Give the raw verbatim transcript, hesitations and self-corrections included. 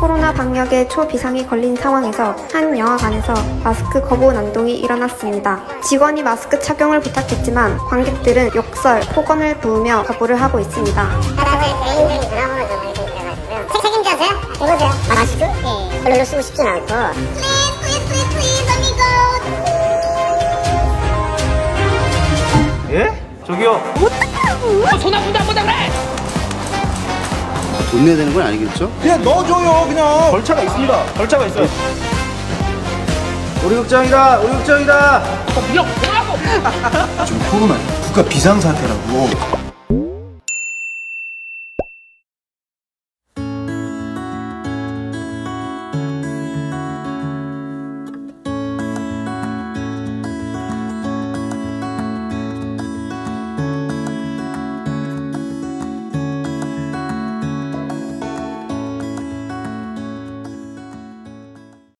코로나 방역에 초비상이 걸린 상황에서 한 영화관에서 마스크 거부 난동이 일어났습니다. 직원이 마스크 착용을 부탁했지만 관객들은 욕설, 폭언을 부으며 거부를 하고 있습니다. 개인적인 전화번호 좀 알려드리려가지고요. 책임져세요? 읽으세요. 마스크? 예. 별로 쓰고 싶진 않고. Please, please, please, please, amigo. 예? 저기요. 손 아프다, 아프다 그래! 돈 내야 되는 건 아니겠죠? 그냥 넣어줘요, 그냥! 절차가 있습니다. 절차가 있어요. 우리 극장이다! 우리 극장이다! 어, 밀어! 뭐라고! 지금 코로나 국가 비상사태라고.